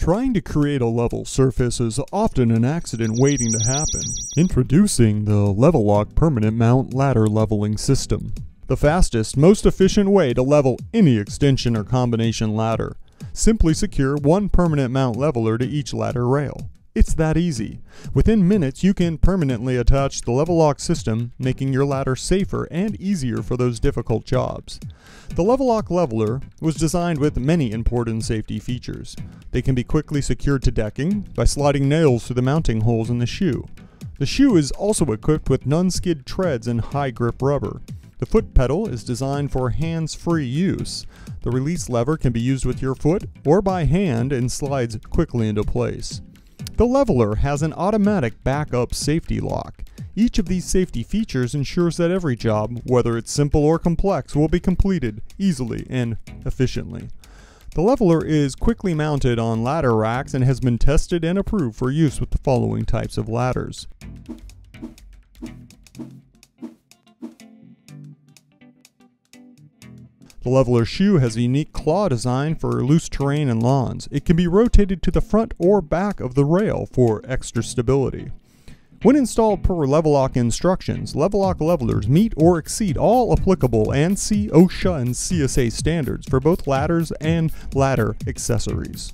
Trying to create a level surface is often an accident waiting to happen. Introducing the LeveLok Permanent Mount Ladder Leveling System. The fastest, most efficient way to level any extension or combination ladder. Simply secure one permanent mount leveler to each ladder rail. It's that easy. Within minutes, you can permanently attach the LeveLok system, making your ladder safer and easier for those difficult jobs. The LeveLok leveler was designed with many important safety features. They can be quickly secured to decking by sliding nails through the mounting holes in the shoe. The shoe is also equipped with non-skid treads and high-grip rubber. The foot pedal is designed for hands-free use. The release lever can be used with your foot or by hand and slides quickly into place. The leveler has an automatic backup safety lock. Each of these safety features ensures that every job, whether it's simple or complex, will be completed easily and efficiently. The leveler is quickly mounted on ladder racks and has been tested and approved for use with the following types of ladders. The leveler shoe has a unique claw design for loose terrain and lawns. It can be rotated to the front or back of the rail for extra stability. When installed per LeveLok instructions, LeveLok levelers meet or exceed all applicable ANSI, OSHA, and CSA standards for both ladders and ladder accessories.